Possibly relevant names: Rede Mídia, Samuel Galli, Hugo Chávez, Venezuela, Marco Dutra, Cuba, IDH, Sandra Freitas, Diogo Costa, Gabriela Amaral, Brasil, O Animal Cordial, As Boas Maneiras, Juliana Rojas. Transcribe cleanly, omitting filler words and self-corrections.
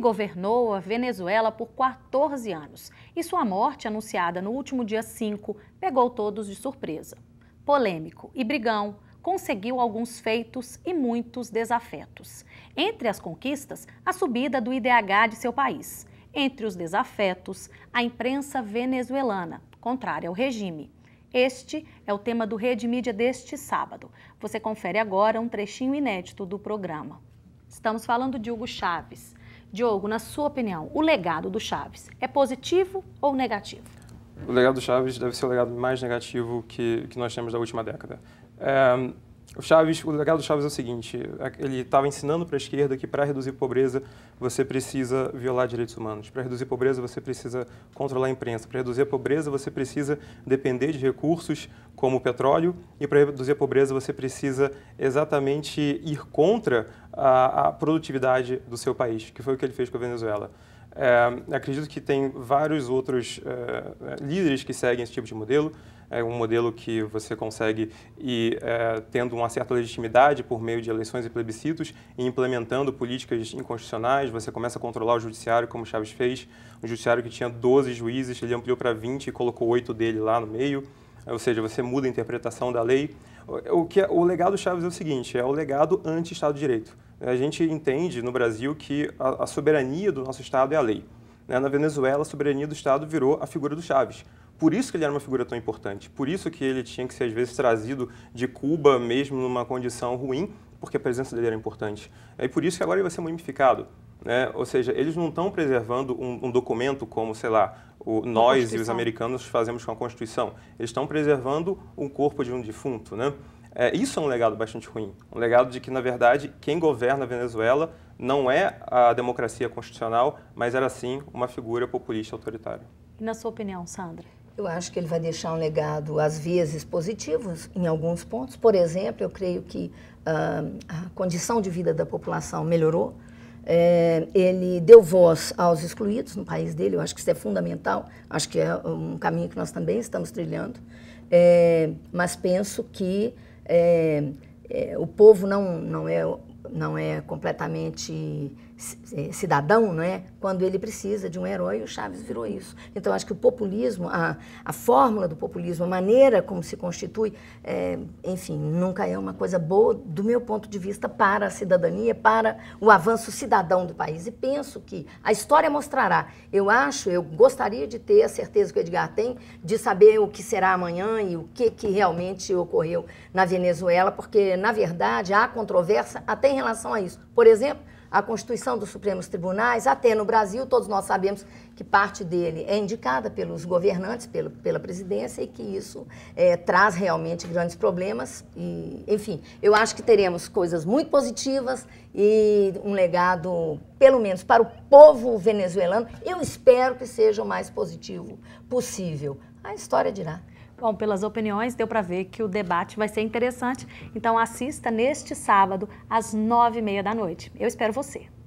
governou a Venezuela por 14 anos e sua morte, anunciada no último dia 5, pegou todos de surpresa. Polêmico e brigão, conseguiu alguns feitos e muitos desafetos. Entre as conquistas, a subida do IDH de seu país. Entre os desafetos, a imprensa venezuelana, contrária ao regime. Este é o tema do Rede Mídia deste sábado. Você confere agora um trechinho inédito do programa. Estamos falando de Hugo Chávez. Diogo, na sua opinião, o legado do Chávez é positivo ou negativo? O legado do Chávez deve ser o legado mais negativo que nós temos da última década. O legado do Chávez é o seguinte: ele estava ensinando para a esquerda que para reduzir pobreza você precisa violar direitos humanos, para reduzir pobreza você precisa controlar a imprensa, para reduzir a pobreza você precisa depender de recursos como o petróleo e para reduzir a pobreza você precisa exatamente ir contra a produtividade do seu país, que foi o que ele fez com a Venezuela. Acredito que tem vários outros líderes que seguem esse tipo de modelo. É um modelo que você consegue ir tendo uma certa legitimidade por meio de eleições e plebiscitos e implementando políticas inconstitucionais. Você começa a controlar o judiciário, como Chávez fez. Um judiciário que tinha 12 juízes, ele ampliou para 20 e colocou 8 dele lá no meio. Ou seja, você muda a interpretação da lei. O legado do Chávez é o seguinte: é o legado anti-Estado de Direito. A gente entende no Brasil que a soberania do nosso Estado é a lei. Na Venezuela, a soberania do Estado virou a figura do Chávez. Por isso que ele era uma figura tão importante, por isso que ele tinha que ser, às vezes, trazido de Cuba, mesmo numa condição ruim, porque a presença dele era importante. E por isso que agora ele vai ser mumificado. Né? Ou seja, eles não estão preservando um documento como, sei lá, nós e os americanos fazemos com a Constituição. Eles estão preservando um corpo de um defunto. Né? Isso é um legado bastante ruim. Um legado de que, na verdade, quem governa a Venezuela não é a democracia constitucional, mas era, sim, uma figura populista autoritária. E na sua opinião, Sandra? Eu acho que ele vai deixar um legado, às vezes, positivo em alguns pontos. Por exemplo, eu creio que a condição de vida da população melhorou. Ele deu voz aos excluídos no país dele. Eu acho que isso é fundamental. Acho que é um caminho que nós também estamos trilhando. Mas penso que o povo não é completamente cidadão, não é? Quando ele precisa de um herói, o Chávez virou isso. Então, acho que o populismo, a fórmula do populismo, a maneira como se constitui, enfim, nunca é uma coisa boa, do meu ponto de vista, para a cidadania, para o avanço cidadão do país. E penso que a história mostrará. Eu gostaria de ter a certeza que o Edgar tem, de saber o que será amanhã e o que realmente ocorreu na Venezuela, porque, na verdade, há controvérsia até em relação a isso. Por exemplo, a Constituição dos Supremos Tribunais, até no Brasil, todos nós sabemos que parte dele é indicada pelos governantes, pela presidência, e que isso traz realmente grandes problemas. E, enfim, eu acho que teremos coisas muito positivas e um legado, pelo menos para o povo venezuelano, eu espero que seja o mais positivo possível. A história dirá. Bom, pelas opiniões deu para ver que o debate vai ser interessante, então assista neste sábado às 21h30. Eu espero você.